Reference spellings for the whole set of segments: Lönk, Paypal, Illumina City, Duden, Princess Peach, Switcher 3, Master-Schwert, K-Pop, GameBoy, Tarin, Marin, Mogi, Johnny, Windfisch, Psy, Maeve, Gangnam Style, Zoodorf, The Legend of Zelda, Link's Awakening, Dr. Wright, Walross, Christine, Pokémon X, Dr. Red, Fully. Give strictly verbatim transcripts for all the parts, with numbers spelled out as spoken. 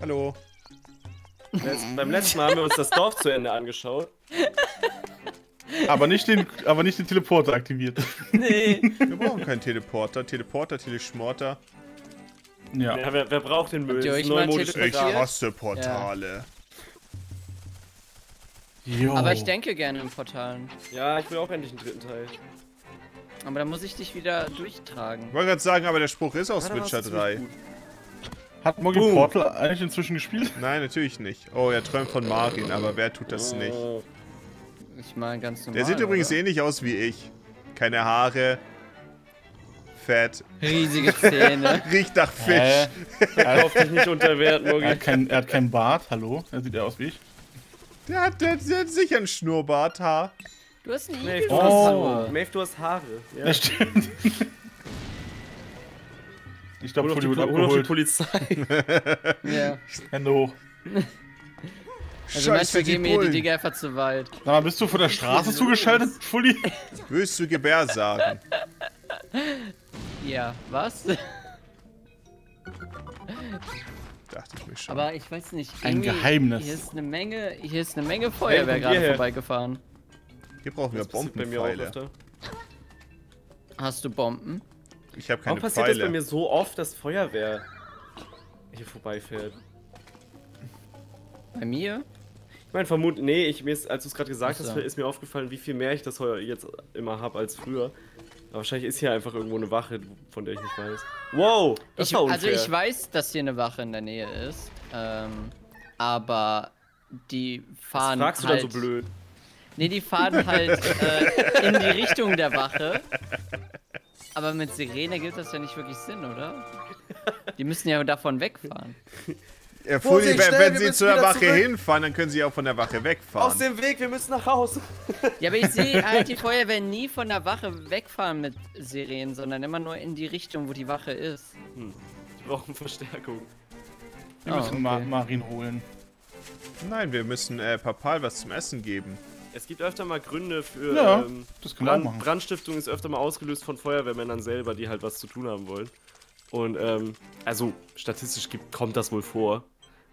Hallo. Letzt, beim letzten Mal haben wir uns das Dorf zu Ende angeschaut. Aber nicht den, aber nicht den Teleporter aktiviert. Nee. Wir brauchen keinen Teleporter. Teleporter, Teleschmorter. Ja. Ja, wer, wer braucht den Müll? Ich hasse Portale. Ja. Aber ich denke gerne in Portalen. Ja, ich will auch endlich einen dritten Teil. Aber dann muss ich dich wieder durchtragen. Ich wollte gerade sagen, aber der Spruch ist aus Switcher drei. Hat Mogi Boom. Portal eigentlich inzwischen gespielt? Nein, natürlich nicht. Oh, er träumt von Marin, aber wer tut das nicht? Ich meine, ganz normal. Der sieht übrigens oder? ähnlich aus wie ich. Keine Haare. Fett. Riesige Zähne. Riecht nach Fisch. Er hofft dich nicht unterwerten, Mogi. Er hat keinen, er hat keinen Bart, hallo? Er sieht ja aus wie ich. Der hat, der, der hat sicher ein Schnurrbarthaar. Du hast einen Igel. Oh. Maeve, du hast Haare. Ja, das stimmt. Ich glaube, Fully wird abgeholt. Hol doch die Polizei. Ja. Hände hoch. Also manchmal gehen mir die Digga einfach zu weit. Sag mal, bist du von der Straße zugeschaltet, Fully? Willst du Gebär sagen? Ja, was? Dachte ich mir schon. Aber ich weiß nicht. Ein Geheimnis. Hier ist eine Menge, hier ist eine Menge Feuerwehr hey, gerade vorbeigefahren. Hier brauchen wir Bombenpfeile. Hast du Bomben? Ich habe keine Warum passiert Pfeile. das bei mir so oft, dass Feuerwehr hier vorbeifährt? Bei mir? Ich meine, vermutlich, nee, ich, mir ist, als du es gerade gesagt hast, ist mir aufgefallen, wie viel mehr ich das heute jetzt immer habe als früher. Aber wahrscheinlich ist hier einfach irgendwo eine Wache, von der ich nicht weiß. Wow, das ich, war unfair. Also ich weiß, dass hier eine Wache in der Nähe ist, ähm, aber die fahren Was fragst halt... du dann so blöd? Nee, die fahren halt äh, in die Richtung der Wache. Aber mit Sirene gibt das ja nicht wirklich Sinn, oder? Die müssen ja davon wegfahren. Ja, Fully, wenn, wenn sie zu der Wache zurück. hinfahren, dann können sie auch von der Wache wegfahren. Aus dem Weg, wir müssen nach Hause. Ja, aber ich sehe halt die Feuerwehr nie von der Wache wegfahren mit Sirenen, sondern immer nur in die Richtung, wo die Wache ist. Hm. Die brauchen Verstärkung. Wir oh, müssen okay. Mar Marin holen. Nein, wir müssen äh, Papal was zum Essen geben. Es gibt öfter mal Gründe für ja, ähm, das Brand, Brandstiftung ist öfter mal ausgelöst von Feuerwehrmännern selber, die halt was zu tun haben wollen. Und ähm, also statistisch gibt, kommt das wohl vor.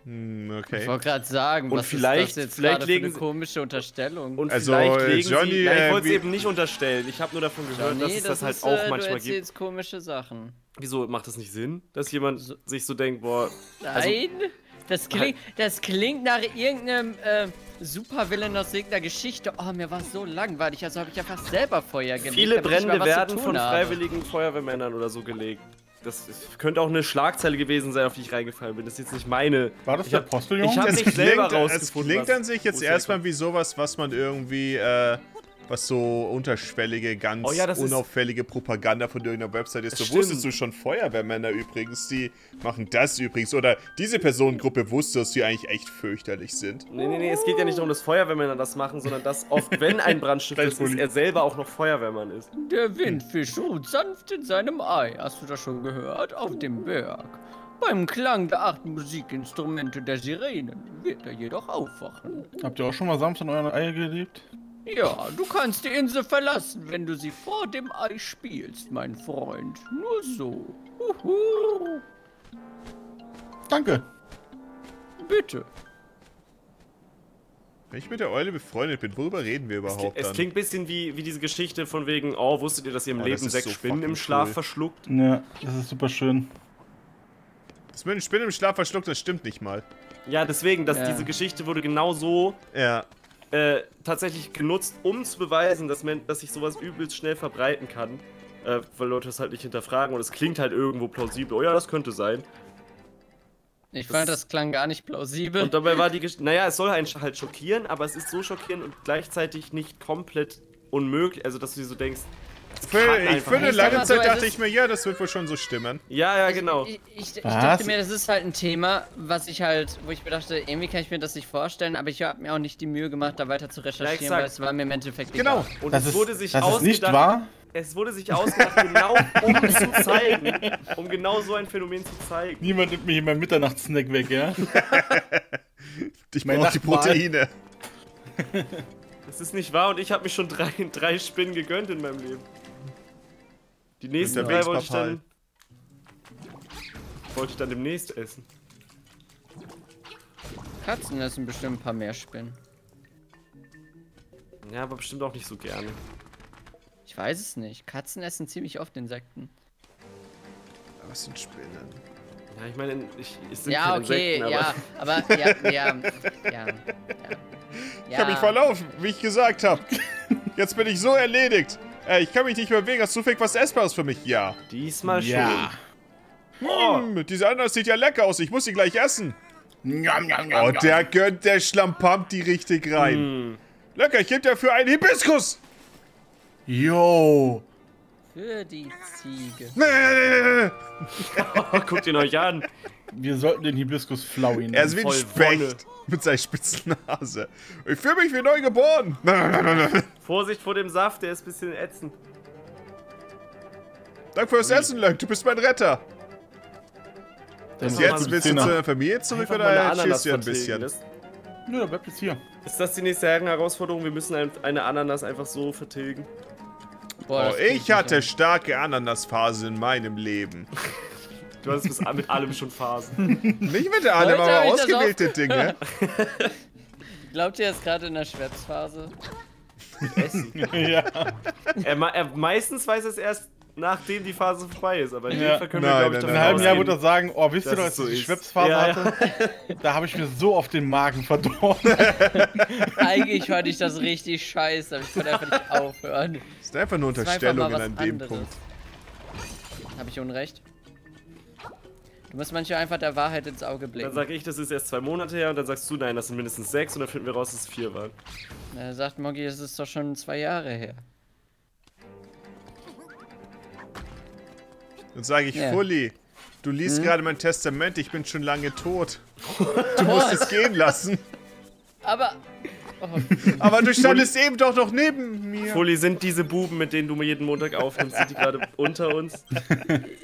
Hm, okay. Ich wollte gerade sagen, und was vielleicht, ist das jetzt vielleicht legen, für eine komische Unterstellung? Und also, vielleicht legen Johnny, sie, nein, ich wollte es eben nicht unterstellen. Ich habe nur davon gehört, Johnny, dass es das, das ist, halt auch äh, manchmal gibt. Jetzt komische Sachen. Wieso macht das nicht Sinn, dass jemand so, sich so denkt, boah? Also, nein. Das klingt, das klingt nach irgendeinem äh, Supervillain aus irgendeiner Geschichte. Oh, mir war so langweilig, also habe ich ja fast selber Feuer gelegt. Viele Brände werden von habe. freiwilligen Feuerwehrmännern oder so gelegt. Das könnte auch eine Schlagzeile gewesen sein, auf die ich reingefallen bin. Das ist jetzt nicht meine... War das der Posteljung? Ich habe nicht selber rausgefunden. Es klingt an sich jetzt erstmal wie sowas, was man irgendwie... Äh, was so unterschwellige, ganz oh, ja, unauffällige Propaganda von irgendeiner Website ist. So wusstest du schon, Feuerwehrmänner übrigens, die machen das übrigens. Oder diese Personengruppe wusste, dass die eigentlich echt fürchterlich sind. Nee, nee, nee, es geht ja nicht darum, dass Feuerwehrmänner das machen, sondern dass oft, wenn ein Brandstifter ist, ist, er selber auch noch Feuerwehrmann ist. Der Windfisch ruht sanft in seinem Ei, hast du das schon gehört? Auf dem Berg. Beim Klang der acht Musikinstrumente der Sirenen wird er jedoch aufwachen. Habt ihr auch schon mal sanft in euren Ei gelebt? Ja, du kannst die Insel verlassen, wenn du sie vor dem Ei spielst, mein Freund. Nur so. Uhu. Danke. Bitte. Wenn ich mit der Eule befreundet bin, worüber reden wir überhaupt? Es, es dann? klingt ein bisschen wie, wie diese Geschichte von wegen, oh, wusstet ihr, dass ihr im ja, Leben sechs so Spinnen im Schlaf cool. verschluckt? Ja, das ist super schön. Das mit den Spinnen im Schlaf verschluckt, das stimmt nicht mal. Ja, deswegen, dass ja. diese Geschichte wurde genau so... Ja. Äh, tatsächlich genutzt, um zu beweisen, dass, man, dass sich sowas übelst schnell verbreiten kann, äh, weil Leute das halt nicht hinterfragen und es klingt halt irgendwo plausibel. Oh ja, das könnte sein. Ich das fand, das klang gar nicht plausibel. Und dabei war die Geschichte, naja, es soll einen halt schockieren, aber es ist so schockierend und gleichzeitig nicht komplett unmöglich, also dass du dir so denkst, Für, für eine lange Zeit dachte ich mir, ja, das wird wohl schon so stimmen. Ja, ja, genau. Ich, ich, ich dachte mir, das ist halt ein Thema, was ich halt, wo ich mir dachte, irgendwie kann ich mir das nicht vorstellen, aber ich habe mir auch nicht die Mühe gemacht, da weiter zu recherchieren, ja, weil es war mir im Endeffekt egal. Genau. Und das es ist, wurde sich das ausgedacht, ist nicht wahr? Es wurde sich ausgedacht, genau um zu zeigen, um genau so ein Phänomen zu zeigen. Niemand nimmt mir hier meinen Mitternachtssnack weg, ja? Ich meine die Proteine. Das ist nicht wahr und ich habe mich schon drei, drei Spinnen gegönnt in meinem Leben. Die nächsten drei wollte ich dann... Wollte ich dann demnächst essen. Katzen lassen bestimmt ein paar mehr spinnen. Ja, aber bestimmt auch nicht so gerne. Ich weiß es nicht. Katzen essen ziemlich oft Insekten. Aber es sind Spinnen. Ja, ich meine, ich, ich sind ja, keine okay, Insekten, aber... Ja, aber... Ja, ja, ja, ja. Ich ja. habe mich verlaufen, wie ich gesagt habe. Jetzt bin ich so erledigt. Äh, ich kann mich nicht mehr bewegen. Hast du zufällig was Essbares für mich? Ja. Diesmal ja. schon. Oh, hm, diese andere sieht ja lecker aus. Ich muss sie gleich essen. Njam, njam, njam, oh, der gönnt der Schlammpamp die richtig rein. Mm. Lecker, ich gebe dafür einen Hibiskus. Yo. Für die Ziege. Nee. Oh, guckt ihn euch an. Wir sollten den Hibiskus flauen. Er ist wie ein Specht Wolle. Mit seiner spitzen Nase. Ich fühle mich wie neu geboren. Vorsicht vor dem Saft, der ist ein bisschen ätzend. Danke fürs Essen, Lönk. Du bist mein Retter. Das ist jetzt ein bisschen zu der Familie zurück oder schießt du ein bisschen? Nö, bleib jetzt hier. Ist das die nächste Herausforderung? Wir müssen eine Ananas einfach so vertilgen. Boah, oh, ich hatte starke Ananasphase in meinem Leben. Du hast bis mit allem schon Phasen. Nicht mit allem, aber ausgewählte Dinge. Glaubt ihr, er ist gerade in der Schwärzphase? Mit Essen. Ja. Er, er, meistens weiß er es erst, nachdem die Phase vorbei ist. Aber in ja. dem Fall können nein, wir, glaube ich, davon in einem halben Jahr würde er sagen, oh, wisst ihr noch, als ich so die Schwärzphase ja, hatte? Ja. Da habe ich mir so auf den Magen verdorben. Eigentlich fand ich das richtig scheiße, aber ich konnte einfach nicht aufhören. Das ist einfach nur Unterstellungen an dem anderes. Punkt. Habe ich Unrecht? Du musst manchmal einfach der Wahrheit ins Auge blicken. Dann sag ich, das ist erst zwei Monate her und dann sagst du, nein, das sind mindestens sechs und dann finden wir raus, dass es vier waren. Na, sagt Mogi, es ist doch schon zwei Jahre her. Dann sage ich, ja. Fully, du liest hm? gerade mein Testament, ich bin schon lange tot. Du musst es gehen lassen. Aber... Oh. Aber du standest Fully, eben doch noch neben mir. Fully, sind diese Buben, mit denen du mir jeden Montag aufnimmst, sind die gerade unter uns?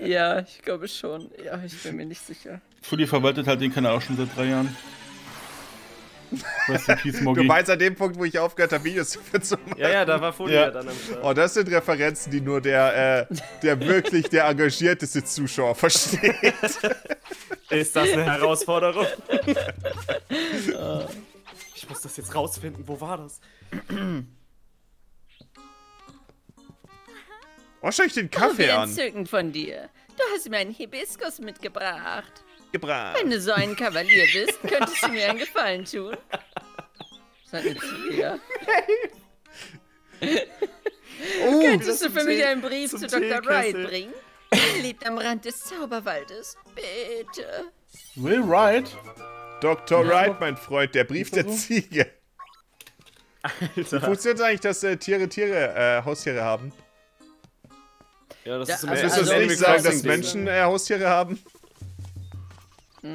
Ja, ich glaube schon. Ja, ich bin mir nicht sicher. Fully verwaltet halt den Kanal auch schon seit drei Jahren. Rest in Peace, Mogi. Du meinst an dem Punkt, wo ich aufgehört habe, Videos zu machen. Ja, ja, da war Fully ja. ja dann am Start. Oh, das sind Referenzen, die nur der, äh, der wirklich der engagierteste Zuschauer versteht. Ist das eine Herausforderung? uh. Ich muss das jetzt rausfinden. Wo war das? Oh, schau ich den Kaffee an. Oh, wie entzückend von dir. Du hast mir einen Hibiskus mitgebracht. Gebracht. Wenn du so ein Kavalier bist, könntest du mir einen Gefallen tun. Das ist eine oh, könntest du für mich Tee, einen Brief zu Doktor Wright bringen? Er lebt am Rand des Zauberwaldes. Bitte. Will Wright? Doktor Wright, mein Freund, der Brief der Ziege. Alter. Wie funktioniert eigentlich, dass äh, Tiere Tiere, äh, Haustiere haben? Ja, das ja, ist im also, also willst du nicht sagen, dass Menschen äh, Haustiere haben? In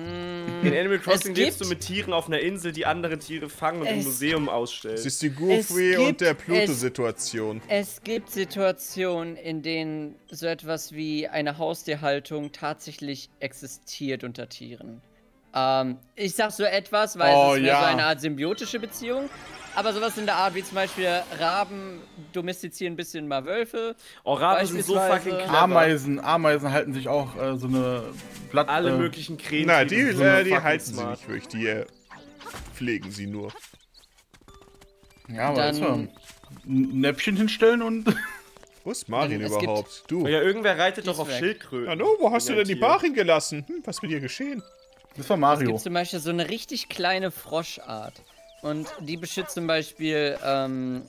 Animal Crossing lebst du mit Tieren auf einer Insel, die andere Tiere fangen und im Museum ausstellen. Das ist die Goofy gibt, und der Pluto-Situation. Es, es gibt Situationen, in denen so etwas wie eine Haustierhaltung tatsächlich existiert unter Tieren. Ähm, ich sag so etwas, weil oh, es ist mehr ja. so eine Art symbiotische Beziehung. Aber sowas in der Art wie zum Beispiel Raben domestizieren ein bisschen mal Wölfe. Oh, Raben sind so fucking clever. Ameisen, Ameisen halten sich auch äh, so eine Blatt... Alle äh, möglichen Krähen. Na, die, die, so äh, die halten smart. sie nicht wirklich, die äh, pflegen sie nur. Ja, aber jetzt mal ein Näpfchen hinstellen und... Wo ist Marin überhaupt? Du. Ja, irgendwer reitet doch auf Schildkröten. Hallo, wo hast du denn die Marin gelassen? Hm, was ist mit ihr geschehen? Das war Mario. Es gibt zum Beispiel so eine richtig kleine Froschart. Und die beschützt zum Beispiel ähm,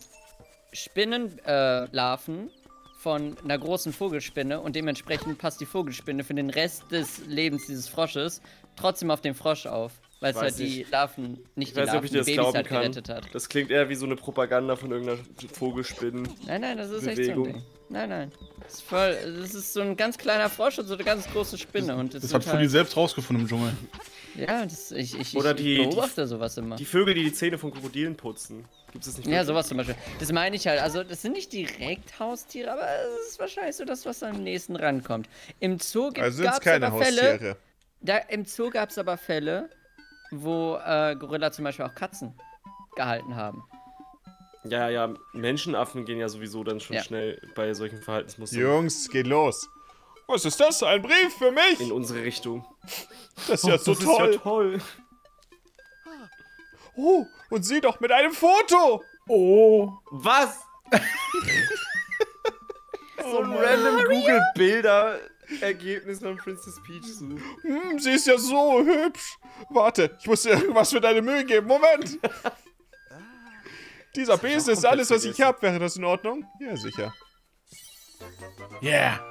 Spinnenlarven äh, von einer großen Vogelspinne. Und dementsprechend passt die Vogelspinne für den Rest des Lebens dieses Frosches trotzdem auf den Frosch auf. Weil es halt die Larven, nicht die Larven, die Babys halt gerettet hat. Das klingt eher wie so eine Propaganda von irgendeiner Vogelspinnen. Nein, nein, das ist echt so ein Ding. Nein, nein. Das ist, voll, das ist so ein ganz kleiner Frosch und so eine ganz große Spinne. Und das das hat Fully selbst rausgefunden im Dschungel. Ja, das, ich, ich, Oder die, ich beobachte die, sowas immer. Die Vögel, die die Zähne von Krokodilen putzen. Gibt's das nicht mehr? Ja, sowas zum Beispiel. Das meine ich halt. Also, das sind nicht direkt Haustiere, aber es ist wahrscheinlich so das, was am nächsten rankommt. Im Zoo gab es aber Fälle. Da, Im Zoo gab es aber Fälle, wo äh, Gorilla zum Beispiel auch Katzen gehalten haben. Ja, ja, Menschenaffen gehen ja sowieso dann schon ja. schnell bei solchen Verhaltensmustern. Jungs, geht los. Was ist das? Ein Brief für mich? In unsere Richtung. Das ist ja oh, so das toll. Ist ja toll. Oh, und sie doch mit einem Foto! Oh. Was? So ein random Google-Bilder-Ergebnis von Princess Peach suchen. Hm, sie ist ja so hübsch. Warte, ich muss dir irgendwas für deine Mühe geben. Moment! Dieser Besen ist alles, was ich habe. Wäre das in Ordnung? Ja, sicher. Yeah!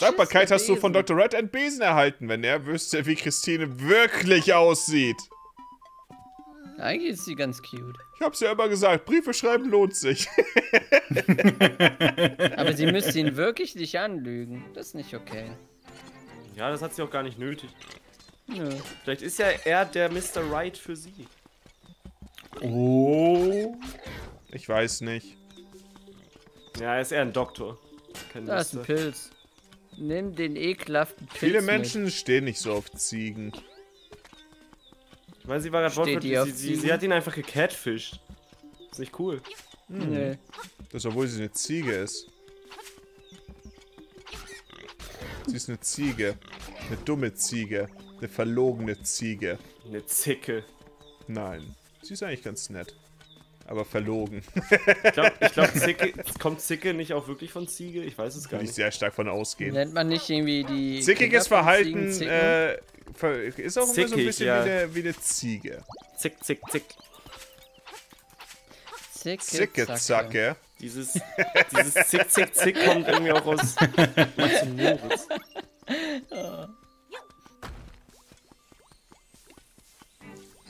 Dankbarkeit hast du von Doktor Red einen Besen erhalten, wenn er wüsste, wie Christine wirklich aussieht. Eigentlich ist sie ganz cute. Ich hab's ja immer gesagt, Briefe schreiben lohnt sich. Aber sie müsste ihn wirklich nicht anlügen. Das ist nicht okay. Ja, das hat sie auch gar nicht nötig. Nö. Vielleicht ist ja er der Mister Wright für sie. Oh. Ich weiß nicht. Ja, er ist eher ein Doktor. Kein da Mister. Ist ein Pilz. Nimm den ekelhaften Pilz. Viele Menschen mit. Stehen nicht so auf Ziegen. Ich meine, sie war gerade wortwörtlich. Sie, sie, sie hat ihn einfach gecatfischt. Ist nicht cool. Hm. Nee. Das, obwohl sie eine Ziege ist. Sie ist eine Ziege. Eine dumme Ziege. Eine verlogene Ziege. Eine Zicke. Nein. Sie ist eigentlich ganz nett. Aber verlogen. Ich glaube, glaub, Zicke, kommt Zicke nicht auch wirklich von Ziege? Ich weiß es gar nicht. Kann ich sehr stark von ausgehen. Nennt man nicht irgendwie die... Zickiges Verhalten äh, ist auch zickig, so ein bisschen ja. wie, eine, wie eine Ziege. Zick, zick, zick. Zicke, Zicke zacke. zacke. Dieses, dieses Zick, zick, zick kommt irgendwie auch aus...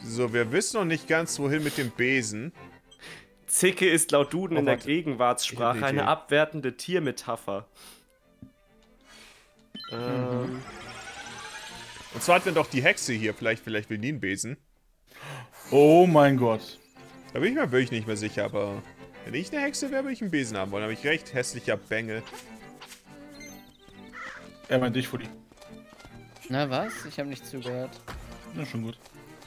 So, wir wissen noch nicht ganz, wohin mit dem Besen. Zicke ist laut Duden oh, in der Gegenwartssprache eine abwertende Tiermetapher. Mhm. Ähm. Und zwar hatten wir doch die Hexe hier. Vielleicht, vielleicht will die einen Besen. Oh mein Gott. Da bin ich mir wirklich nicht mehr sicher, aber wenn ich eine Hexe wäre, würde ich einen Besen haben wollen. Da habe ich recht. Hässlicher Bengel. Er meint dich, Fully. Na was? Ich habe nicht zugehört. Na, schon gut.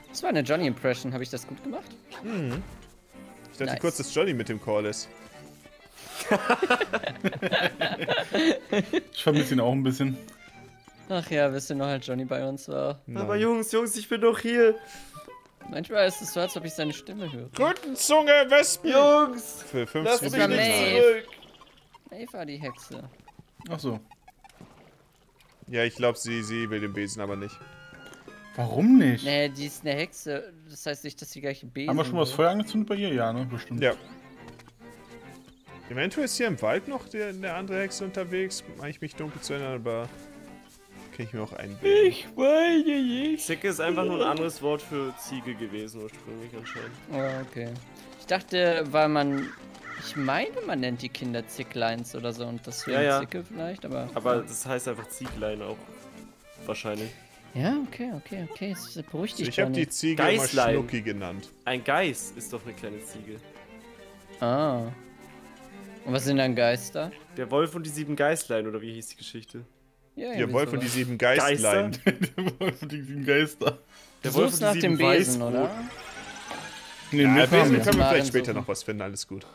Das war eine Johnny-Impression. Habe ich das gut gemacht? Mhm. Ich dachte nice. kurz, dass Johnny mit dem Call ist. Ich vermisse ihn auch ein bisschen. Ach ja, wisst ihr noch, als Johnny bei uns war? Nein. Aber Jungs, Jungs, ich bin doch hier. Manchmal ist es so, als ob ich seine Stimme höre. Krötenzunge, Wespen! Jungs! Für fünf Minuten zurück. Maeve war die Hexe. Ach so. Ja, ich glaube, sie, sie will den Besen aber nicht. Warum nicht? Nee, die ist eine Hexe. Das heißt nicht, dass sie gleich ein Besen Haben wir schon mal das Feuer angezündet bei ihr? Ja, ne? Bestimmt. Ja. Eventuell ist hier im Wald noch der, der andere Hexe unterwegs. Meine ich mich dunkel zu erinnern, aber... Kann ich mir auch einbilden. Ich weiß nicht. Zicke ist einfach nur ein anderes Wort für Ziege gewesen ursprünglich anscheinend. Oh, okay. Ich dachte, weil man... Ich meine, man nennt die Kinder Zickleins oder so und das wäre ja, ja. Zicke vielleicht, aber... Aber das heißt einfach Zieglein auch. Wahrscheinlich. Ja, okay, okay, okay, das ist beruhigend. Ich habe die Ziege immer Schnucki genannt. Ein Geiß ist doch eine kleine Ziege. Ah. Und was sind dann Geister? Der Wolf und die sieben Geißlein, oder wie hieß die Geschichte? Ja, ja, der Wolf und die sieben Geißlein. Der Wolf und die sieben Geister. Der Wolf und die nach sieben dem Besen, Weißbrot. Oder? Nee, ja, mit Besen können wir vielleicht später suchen. Noch was finden, alles gut.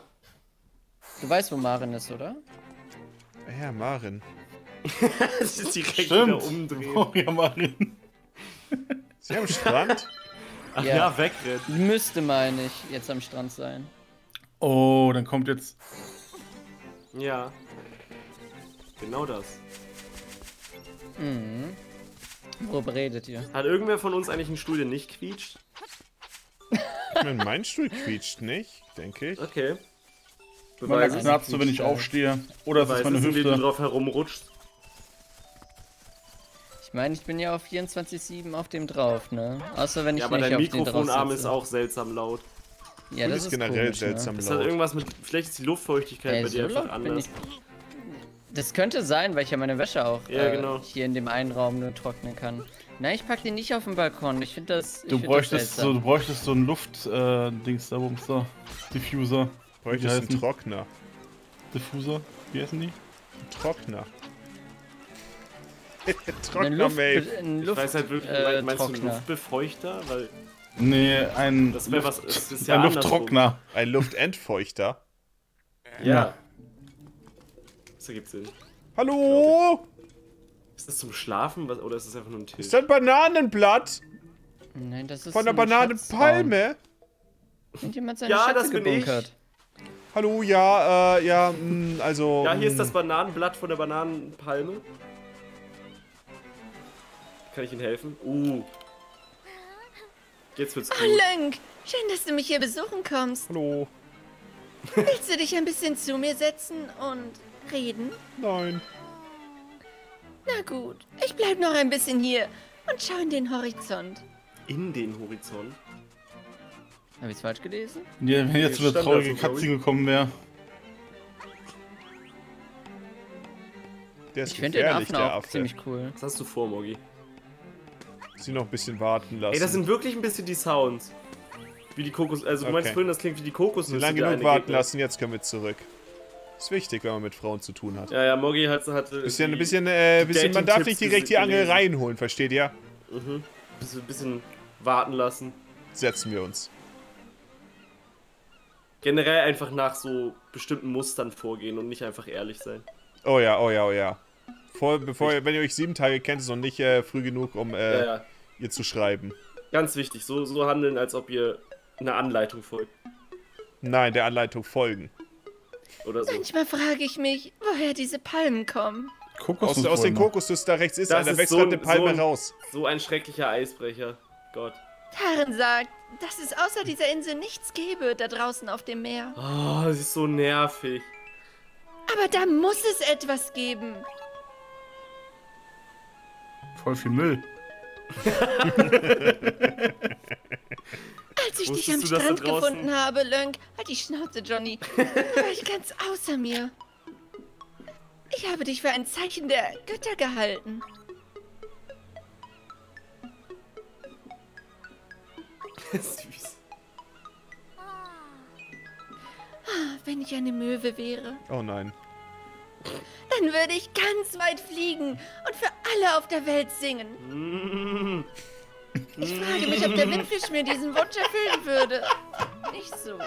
Du weißt, wo Marin ist, oder? Ja, Marin. Das ist direkt wieder umdrehen. Oh, ja, Marin. Sie am Strand? Ach ja, ja wegrennen. Müsste, meine ich, jetzt am Strand sein. Oh, dann kommt jetzt... Ja. Genau das. Mhm. Worüber redet ihr? Hat irgendwer von uns eigentlich einen Stuhl, der nicht quietscht? Ich meine, mein Stuhl quietscht nicht, denke ich. Okay. Beweis man knappt so, wenn ich aufstehe. Oder Beweis, dass meine Hüfte drauf herumrutscht. Ich meine, ich bin ja auf vierundzwanzig sieben auf dem drauf, ne? Außer wenn ich ja, nicht auf dem drauf sitze. Aber dein Mikrofonarm ist auch seltsam laut. Ja, das, das ist generell komisch, seltsam ne? laut. Das hat irgendwas mit, vielleicht ist die Luftfeuchtigkeit hey, bei dir so einfach anders. Ich, das könnte sein, weil ich ja meine Wäsche auch ja, äh, genau. hier in dem einen Raum nur trocknen kann. Nein, ich pack den nicht auf den Balkon. Ich finde das, find das so. Du bräuchtest so einen Luft-Dings äh, da, Bums da. Diffuser. Bräuchtest einen Trockner. Diffuser? Wie heißen die? Ein Trockner. Trockner, Mate. Ich weiß halt wirklich, äh, meinst Trockner. du einen Luftbefeuchter? Weil nee, ein, das Luft, was, das ist ja ein Lufttrockner. Ein Luftentfeuchter? Ja. Das ergibt Sinn. Hallo? Ist das zum Schlafen oder ist das einfach nur ein Tisch? Ist das ein Bananenblatt? Nein, das ist von der Bananenpalme. Jemand seine ja, Schätze das bin gebunkert. Ich. Hallo, ja, äh, ja, mh, also. Ja, hier mh. ist das Bananenblatt von der Bananenpalme. Kann ich Ihnen helfen? Uh. Jetzt wird's gut. Oh, Lönk, schön, dass du mich hier besuchen kommst. Hallo. Willst du dich ein bisschen zu mir setzen und reden? Nein. Na gut, ich bleib noch ein bisschen hier und schau in den Horizont. In den Horizont? Hab ich's falsch gelesen? Ja, wenn jetzt so eine traurige Katze gekommen wäre. Der ist gefährlich, der Affe. Ziemlich cool. Was hast du vor, Mogi? Sie noch ein bisschen warten lassen. Ey, das sind wirklich ein bisschen die Sounds. Wie die Kokos... Also du meinst vorhin, das klingt wie die Kokosnüsse. Lange genug warten lassen, jetzt können wir zurück. Ist wichtig, wenn man mit Frauen zu tun hat. Ja, ja, Mogi hat... hatte bisschen, ein bisschen, äh, bisschen... Man darf nicht direkt die Angel reinholen, versteht ihr? Mhm. Ein bisschen warten lassen. Setzen wir uns. Generell einfach nach so bestimmten Mustern vorgehen und nicht einfach ehrlich sein. Oh ja, oh ja, oh ja. Vor, bevor ihr, wenn ihr euch sieben Tage kennt, ist noch nicht äh, früh genug, um äh, ja, ja. ihr zu schreiben. Ganz wichtig, so, so handeln, als ob ihr einer Anleitung folgt. Nein, der Anleitung folgen. Oder so. Manchmal frage ich mich, woher diese Palmen kommen. Kokosnuss aus, aus den Kokosnüssen da rechts ist, da wächst so eine Palme so raus. So ein schrecklicher Eisbrecher, Gott. Tarin sagt, dass es außer dieser Insel nichts gäbe, da draußen auf dem Meer. Oh, das ist so nervig. Aber da muss es etwas geben. Voll viel Müll. Als ich Wusstest dich am Strand gefunden habe, Lönk, halt die Schnauze, Johnny. Da war ich ganz außer mir. Ich habe dich für ein Zeichen der Götter gehalten. Süß. Ah, wenn ich eine Möwe wäre. Oh nein. Dann würde ich ganz weit fliegen und für alle auf der Welt singen. Ich frage mich, ob der Windfisch mir diesen Wunsch erfüllen würde. Nicht so.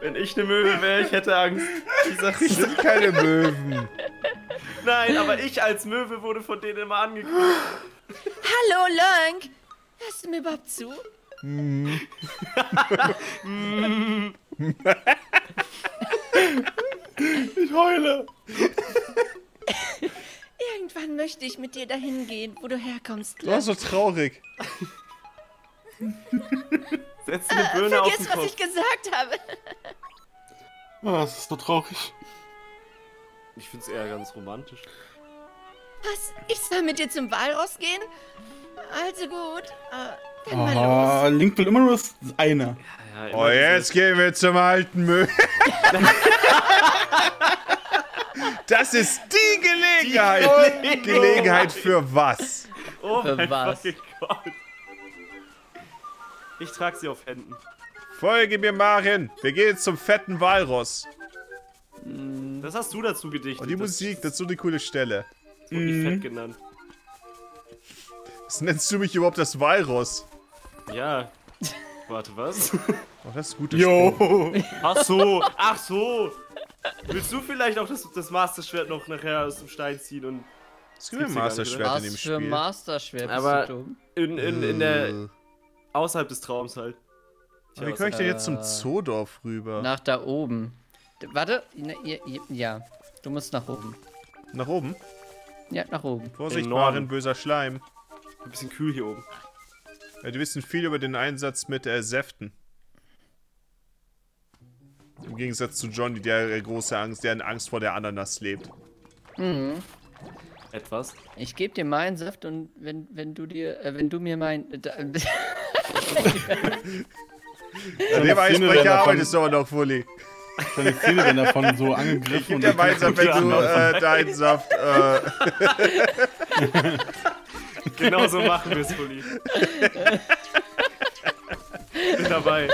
Wenn ich eine Möwe wäre, ich hätte Angst. Ich sag, ich sind keine Möwen. Nein, aber ich als Möwe wurde von denen immer angeguckt. Hallo, Lönk. Hörst du mir überhaupt zu? Mm. mm. Ich heule. Irgendwann möchte ich mit dir dahin gehen, wo du herkommst. Du warst so traurig. Setz eine Birne äh, auf den Kopf. Vergiss, was ich gesagt habe. Oh, das ist so traurig. Ich find's eher ganz romantisch. Was? Ich soll mit dir zum Walross gehen? Also gut. Äh, dann oh, mal los. Link will immer nur einer. Ja, ja, oh, jetzt gehen wir zum alten Müll. Das ist die Gelegenheit. Die Gelegenheit, Gelegenheit oh für was? Oh für mein was? Gott. Ich trage sie auf Händen. Folge mir, Marin. Wir gehen jetzt zum fetten Walross. Das hast du dazu gedichtet. Und die Musik, dazu die coole Stelle. Das wurde mhm. fett genannt. Was nennst du mich überhaupt das Walross? Ja. Warte, was? Oh, das ist gut. Jo. Ach so, ach so. Willst du vielleicht auch das, das Master-Schwert noch nachher aus dem Stein ziehen und... Es gibt ein Master-Schwert in dem Spiel. Was für ein Master-Schwert, bist du dumm? In, in, in der... Außerhalb des Traums halt. Tja, wie komme ich denn jetzt zum Zoodorf rüber? Nach da oben. Warte, ja. Du musst nach oben. Nach oben? Ja, nach oben. Vorsicht, Marin, böser Schleim. Ein bisschen kühl hier oben. Ja, die wissen viel über den Einsatz mit äh, Säften. Im Gegensatz zu Johnny, der große Angst, der in Angst vor der Ananas lebt. Mhm. Etwas. Ich gebe dir meinen Saft und wenn, wenn du dir, äh, wenn du mir mein... Äh, An dem Eisbrecher arbeitest du aber noch, Fully. Ich habe viele wenn davon so angegriffen und... Ich geb dir meinen Saft, wenn du äh, deinen Saft... Äh genau so machen wir es, Fully. Ich bin dabei.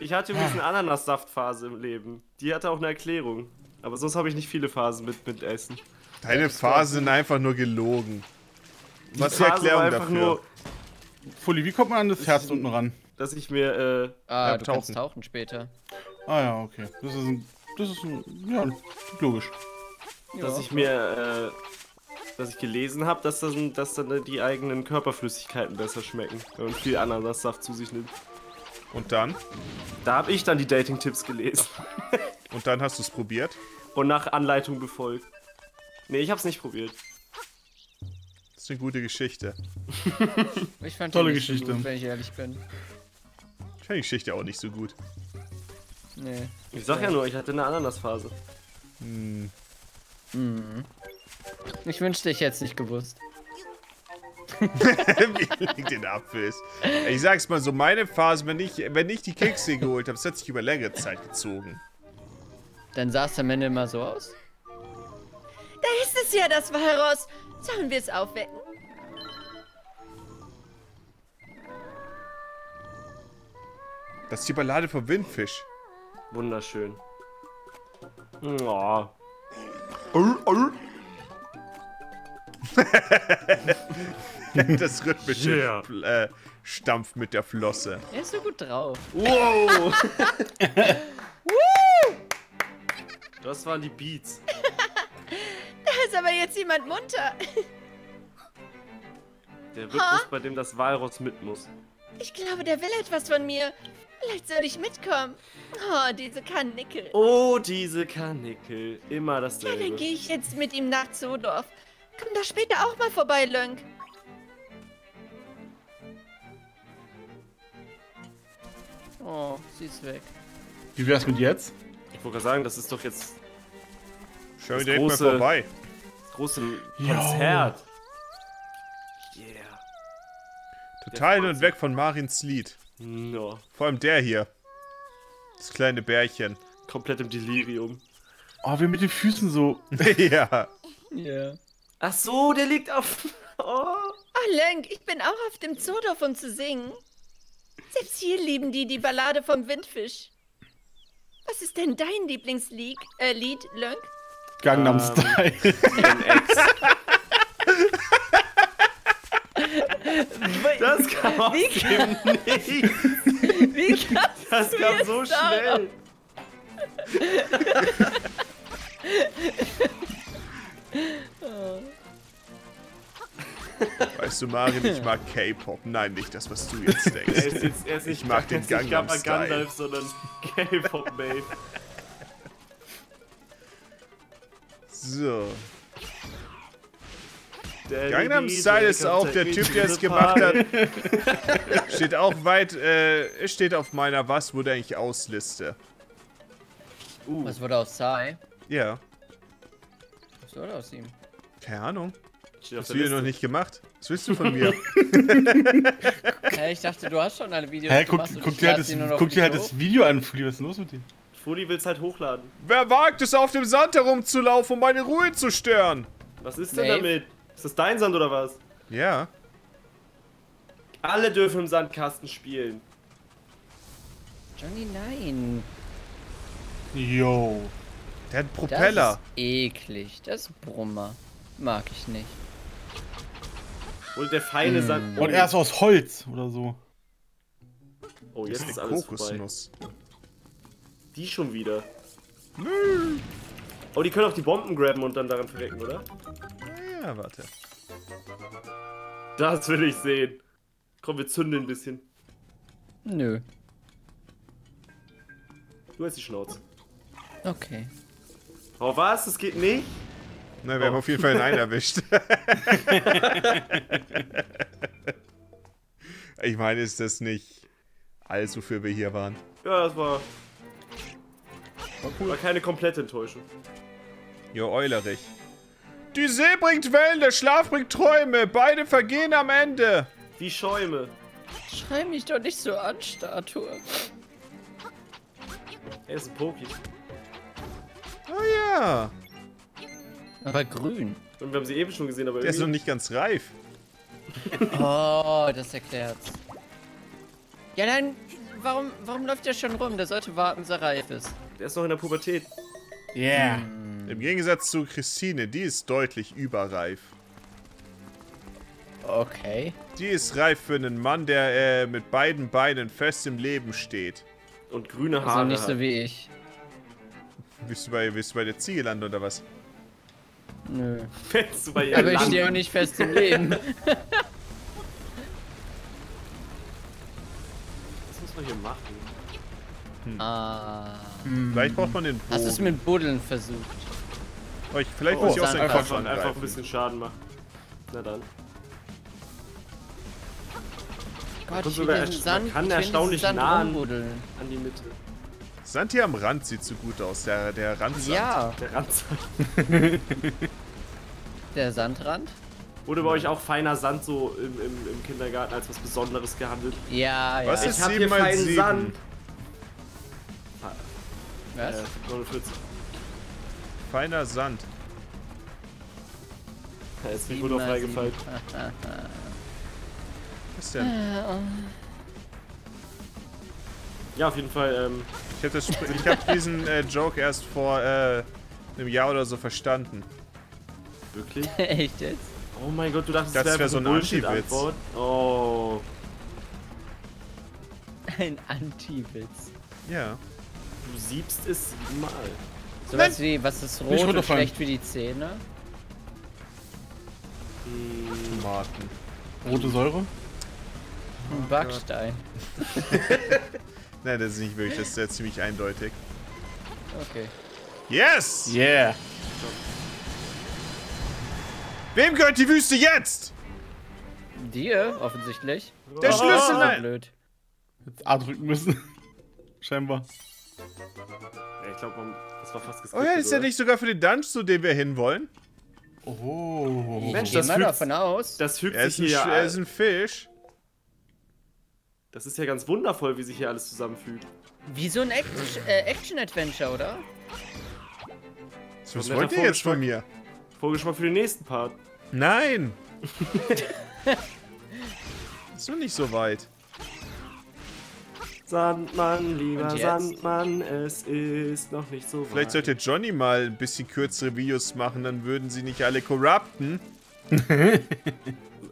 Ich hatte übrigens eine Ananassaftphase im Leben. Die hatte auch eine Erklärung. Aber sonst habe ich nicht viele Phasen mit, mit Essen. Deine Phasen sind einfach nur gelogen. Die Was ist die Erklärung dafür? Nur Fully, wie kommt man an das Herz unten ran? Dass ich mir, äh... Ah, du tauchen. kannst tauchen später. Ah ja, okay. Das ist ein... Das ist ein... Ja, logisch. Ja, dass ich mir, äh... dass ich gelesen habe, dass, das, dass dann die eigenen Körperflüssigkeiten besser schmecken, wenn man viel Ananassaft zu sich nimmt. Und dann? Da habe ich dann die Dating-Tipps gelesen. Und dann hast du es probiert? Und nach Anleitung befolgt. Nee, ich habe es nicht probiert. Das ist eine gute Geschichte. Ich fand tolle Geschichte, gut, wenn ich ehrlich bin. Ich fand die Geschichte auch nicht so gut. Nee. Ich sag ja nur, ich hatte eine Ananasphase. Hm. Hm. Ich wünschte, ich hätte es nicht gewusst. Wie liegt den Apfel ist. Ich sag's mal so, meine Phase, wenn ich, wenn ich die Kekse geholt habe, das hat sich über längere Zeit gezogen. Dann sah es am Ende immer so aus. Da ist es ja, das Walross. Sollen wir es aufwecken? Das ist die Ballade vom Windfisch. Wunderschön. Oh. Oh, oh. Das rhythmische yeah. äh, Stampf mit der Flosse. Er ist so gut drauf. Wow. Das waren die Beats. Da ist aber jetzt jemand munter. Der Rhythmus, bei dem das Walross mit muss. Ich glaube, der will etwas von mir. Vielleicht soll ich mitkommen. Oh, diese Karnickel. Oh, diese Karnickel. Immer dasselbe. Ja, dann gehe ich jetzt mit ihm nach Zoodorf. Komm da später auch mal vorbei, Lönk. Oh, sie ist weg. Wie wär's mit jetzt? Ich wollte gerade sagen, das ist doch jetzt... Schau dir mal vorbei. Das große Konzert. Yo. Yeah. Total hin und weg von Marins Lied. No. Vor allem der hier. Das kleine Bärchen. Komplett im Delirium. Oh, wie mit den Füßen so. Ja. Yeah. Ach so, der liegt auf... Oh, oh Lönk, ich bin auch auf dem Zoodorf, um zu singen. Selbst hier lieben die die Ballade vom Windfisch. Was ist denn dein Lieblingslied, äh, Lied, Lönk? Gangnam Style. Das kam aus dem Nichts. Wie kannst das du kam so schnell. Oh. Weißt du, Marin, ich mag K-Pop. Nein, nicht das, was du jetzt denkst. Er ist jetzt, er ist nicht, ich mag den Gangnam Style. Ich mag Gandalf, sondern K-Pop, Babe. So. Der Gangnam Style ist auch der Typ, der es gemacht hat. Steht auch weit, äh, steht auf meiner Was wurde eigentlich Ausliste. Uh. Was wurde aus Psy? Ja. Was soll aus ihm? Keine Ahnung. Das Video noch nicht gemacht. Was willst du von mir? Hey, ich dachte, du hast schon alle Videos hey, gemacht. Guck, guck dir halt, das, guck dir halt das Video an, Fully. Was ist los mit dir? Fully will's halt hochladen. Wer wagt es, auf dem Sand herumzulaufen, um meine Ruhe zu stören? Was ist denn nee. damit? Ist das dein Sand oder was? Ja. Alle dürfen im Sandkasten spielen. Johnny, nein. Yo. Der hat einen Propeller. Das ist eklig. Das ist ein Brummer. Mag ich nicht. Und der feine mm. Sand. Und er ist aus Holz oder so. Oh, jetzt das ist alles Kokosnuss. Vorbei. Die schon wieder. Mm. Oh, die können auch die Bomben grabben und dann daran verrecken, oder? Ja, warte. Das will ich sehen. Komm, wir zünden ein bisschen. Nö. Du hast die Schnauze. Okay. Oh, was? Das geht nicht? Nein, wir oh. haben auf jeden Fall einen erwischt. Ich meine, ist das nicht alles, wofür wir hier waren? Ja, das war... War, cool. war keine komplette Enttäuschung. Jo, eulerich. Die See bringt Wellen, der Schlaf bringt Träume. Beide vergehen am Ende. Wie Schäume. Schrei mich doch nicht so an, Statue. Er ist ein Poki. Oh ja. Aber grün. Und wir haben sie eben schon gesehen, aber der irgendwie... ist noch nicht ganz reif. Oh, das erklärt's. Ja, nein, warum, warum läuft der schon rum? Der sollte warten, bis er reif ist. Der ist noch in der Pubertät. Yeah. Hm. Im Gegensatz zu Christine, die ist deutlich überreif. Okay. Die ist reif für einen Mann, der äh, mit beiden Beinen fest im Leben steht. Und grüne Haare. Also nicht so wie ich. Bist du bei, bist du bei der Ziege landen oder was? Nö. Fällst du bei ihr? Aber ich stehe auch nicht fest im Leben. Was muss man hier machen? Hm. Ah. Hm. Vielleicht braucht man den Bogen. Hast du es mit Buddeln versucht? Oh, ich, vielleicht oh, muss ich auch den Kopf angreifen. Einfach ein bisschen Schaden machen. Na dann. Gott, ich sogar Sand, kann ich erstaunlich Sand nah an, an die Mitte. Sand hier am Rand sieht so gut aus, der, der Randsand. Ja. Der Randsand. Der Sandrand? Wurde bei euch auch feiner Sand so im, im, im Kindergarten als was Besonderes gehandelt? Ja, ja. Was ich ist hier feinen Sand? Was? Äh, neunundvierzig. Feiner Sand. Da ist mir gut auf freigefallen. Was denn? Ja, auf jeden Fall. Ähm, ich hab, das, ich hab diesen äh, Joke erst vor äh, einem Jahr oder so verstanden. Wirklich? Echt jetzt? Oh mein Gott, du dachtest, das wäre wär so ein Anti-Witz. Oh. Ein Anti-Witz. Ja. Du siebst es mal. So was wie, was ist rot und schlecht wie die Zähne? Die Tomaten. Rote Säure? Oh, ein Backstein. Nein, das ist nicht wirklich, das ist ja ziemlich eindeutig. Okay. Yes! Yeah! Wem gehört die Wüste jetzt? Dir, offensichtlich. Der Schlüssel! Nein. Blöd. Jetzt A drücken müssen. Scheinbar. Ja, ich glaube, das war fast geskriptet. Oh ja, ist ja nicht sogar für den Dungeon, zu dem wir hinwollen. Oh. Mensch, das fügt, davon aus. Das fügt sich hier an. Er ist ein Fisch. Das ist ja ganz wundervoll, wie sich hier alles zusammenfügt. Wie so ein Action-Adventure, oder? Was wollt ihr jetzt von mir? Vorgeschmack für den nächsten Part. Nein! Ist noch nicht so weit. Sandmann, lieber Sandmann, es ist noch nicht so weit. Vielleicht sollte Johnny mal ein bisschen kürzere Videos machen, dann würden sie nicht alle korrupten.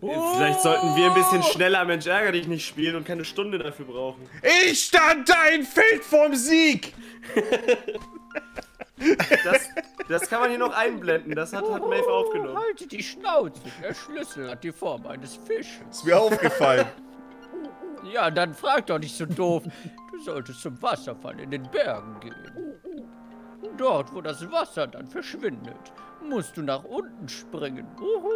Oh. Vielleicht sollten wir ein bisschen schneller Mensch ärger dich nicht spielen und keine Stunde dafür brauchen. Ich stand da im Feld vorm Sieg! Das, das kann man hier noch einblenden, das hat, hat Maeve aufgenommen. Halte die Schnauze, der Schlüssel hat die Form eines Fisches. Ist mir aufgefallen. Ja, dann frag doch nicht so doof. Du solltest zum Wasserfall in den Bergen gehen. Dort, wo das Wasser dann verschwindet, musst du nach unten springen. Uhu.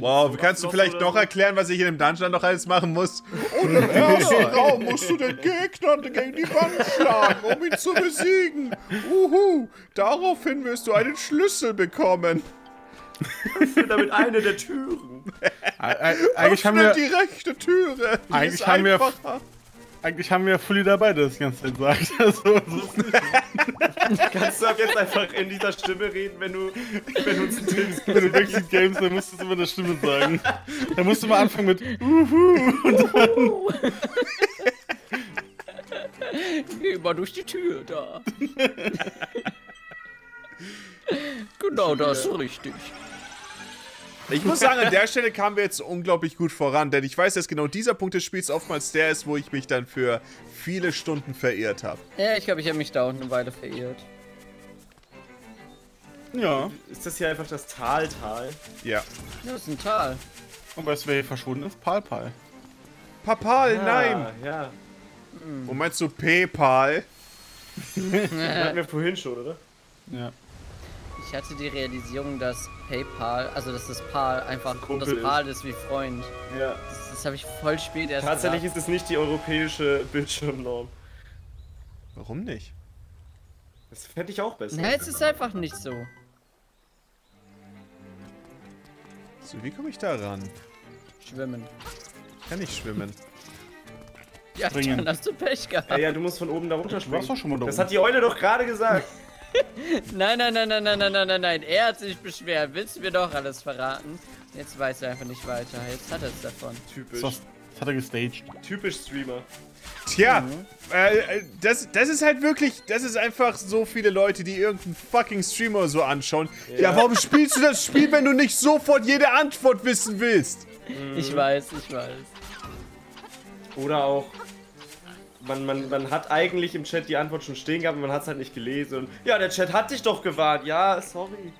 Wow, kannst du vielleicht noch erklären, was ich in dem Dungeon noch alles machen muss? Und im ersten Raum musst du den Gegner gegen die Wand schlagen, um ihn zu besiegen. Uhu. Daraufhin wirst du einen Schlüssel bekommen. Öffne damit eine der Türen. Eigentlich haben wir die rechte Türe. Die eigentlich, haben wir, eigentlich haben wir Fully dabei, der das ganze Zeit sagt. Also, kannst du ab jetzt einfach in dieser Stimme reden, wenn du, wenn du uns einen Tipps gibst? Wenn du wechselst Games, dann musst du es immer in der Stimme sagen. Dann musst du mal anfangen mit Uhu und dann... Geh mal durch die Tür da. Genau, das ist richtig. Ich muss sagen, an der Stelle kamen wir jetzt unglaublich gut voran, denn ich weiß, dass genau dieser Punkt des Spiels oftmals der ist, wo ich mich dann für viele Stunden verirrt habe. Ja, ich glaube, ich habe mich da unten eine Weile verirrt. Ja. Ist das hier einfach das Taltal? Ja. Ja, das ist ein Tal. Und weißt du, wer hier verschwunden ist? Palpal. Papal, ah, nein! Ja. Hm. Und meinst du Paypal? Das hatten wir vorhin schon, oder? Ja. Ich hatte die Realisierung, dass Paypal, also dass das Pal einfach das, das Pal ist wie Freund. Ja. Das, das habe ich voll spät erst Tatsächlich gedacht. Ist es nicht die europäische Bildschirmnorm. Warum nicht? Das fände ich auch besser. Nein, es ist einfach nicht so. So, wie komme ich da ran? Schwimmen. Kann ich schwimmen? Ja, springen. Dann hast du Pech gehabt. Ja, ja, du musst von oben da runter springen. Doch schon mal da das oben. Hat die Eule doch gerade gesagt. Nein, nein, nein, nein, nein, nein, nein, nein, nein, er hat sich beschwert, willst du mir doch alles verraten? Jetzt weiß er einfach nicht weiter, jetzt hat er es davon. Typisch. Das hat er gestaged. Typisch Streamer. Tja, mhm. äh, das, das ist halt wirklich, das ist einfach so viele Leute, die irgendeinen fucking Streamer so anschauen. Ja, ja, warum spielst du das Spiel, wenn du nicht sofort jede Antwort wissen willst? Ich weiß, ich weiß. Oder auch... Man, man, man hat eigentlich im Chat die Antwort schon stehen gehabt, aber man hat es halt nicht gelesen. Und ja, der Chat hat dich doch gewarnt. Ja, sorry.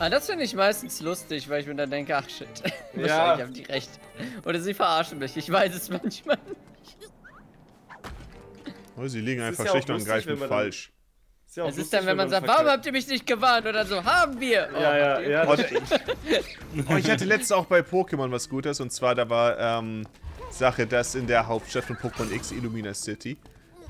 Ah, das finde ich meistens lustig, weil ich mir dann denke, ach shit, wahrscheinlich haben die recht. Oder sie verarschen mich, ich weiß es manchmal nicht. Oh, sie liegen einfach ja schlicht und ergreifend falsch. Ist ja auch es lustig, ist dann, wenn, wenn man, man sagt, verkehrt. Warum habt ihr mich nicht gewarnt oder so, haben wir! Oh, ja, ja, ja. Das oh, ich hatte letztens auch bei Pokémon was Gutes, und zwar, da war ähm, Sache, dass in der Hauptstadt von Pokémon X, Illumina City,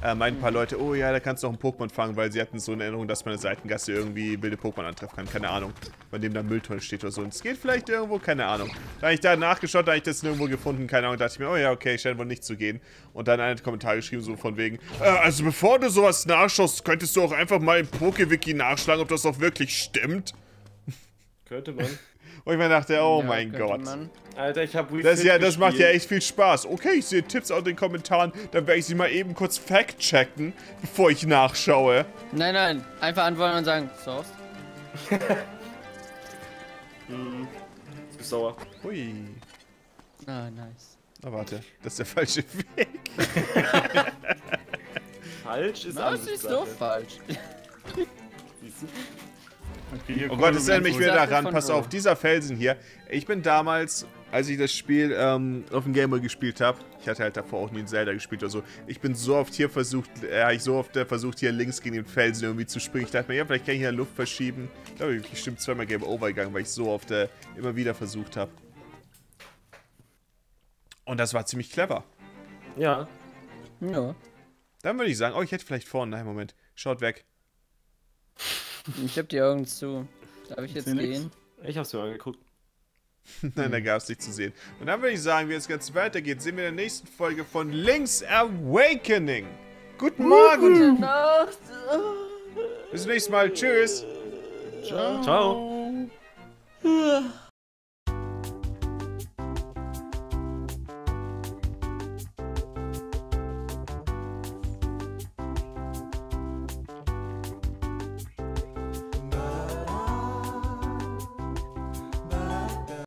äh, meinten ein paar Leute, oh ja, da kannst du noch ein Pokémon fangen, weil sie hatten so eine Erinnerung, dass man in der Seitengasse irgendwie wilde Pokémon antreffen kann, keine Ahnung, bei dem da Mülltonnen steht oder so, und es geht vielleicht irgendwo, keine Ahnung. Da habe ich da nachgeschaut, da habe ich das nirgendwo gefunden, keine Ahnung, da dachte ich mir, oh ja, okay, ich scheine wohl nicht zu gehen. Und dann einen Kommentar geschrieben, so von wegen, äh, also bevor du sowas nachschaust, könntest du auch einfach mal im PokeWiki nachschlagen, ob das auch wirklich stimmt. Könnte man. Und ich mir dachte, oh ja, mein Gott. Man. Alter, ich hab das, ja, das macht ja echt viel Spaß. Okay, ich sehe Tipps aus den Kommentaren, dann werde ich sie mal eben kurz fact-checken, bevor ich nachschaue. Nein, nein, einfach antworten und sagen, Sauce. Hm, ist gesauer. Hui. Ah, nice. Na, warte, das ist der falsche Weg. Falsch ist alles. Das ist doch falsch. Siehst du? Okay, oh Gott, das erinnert mich wieder daran. Pass auf, dieser Felsen hier. Ich bin damals, als ich das Spiel ähm, auf dem GameBoy gespielt habe, ich hatte halt davor auch nie in Zelda gespielt oder so, ich bin so oft hier versucht, äh, ich so oft äh, versucht, hier links gegen den Felsen irgendwie zu springen. Ich dachte mir, ja, vielleicht kann ich hier in der Luft verschieben. Ich glaube, ich bin bestimmt zweimal Game Over gegangen, weil ich so oft äh, immer wieder versucht habe. Und das war ziemlich clever. Ja. Ja. Dann würde ich sagen, oh, ich hätte vielleicht vorne. Nein, Moment. Schaut weg. Ich hab die Augen zu. Darf ich jetzt gehen? Nix. Ich hab's mir angeguckt. Nein, da gab's nicht zu sehen. Und dann würde ich sagen, wie es ganz weitergeht, sehen wir in der nächsten Folge von Link's Awakening. Guten Morgen! Gute Nacht! Bis zum nächsten Mal. Tschüss! Ciao! Ciao.